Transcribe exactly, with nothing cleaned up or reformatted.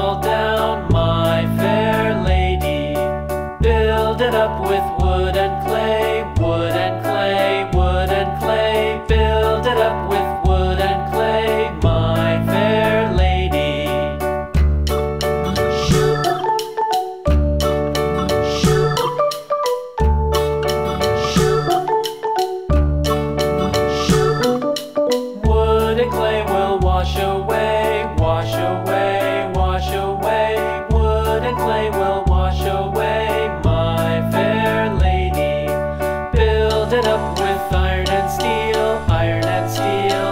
fall down, my fair lady. Build it up with wood.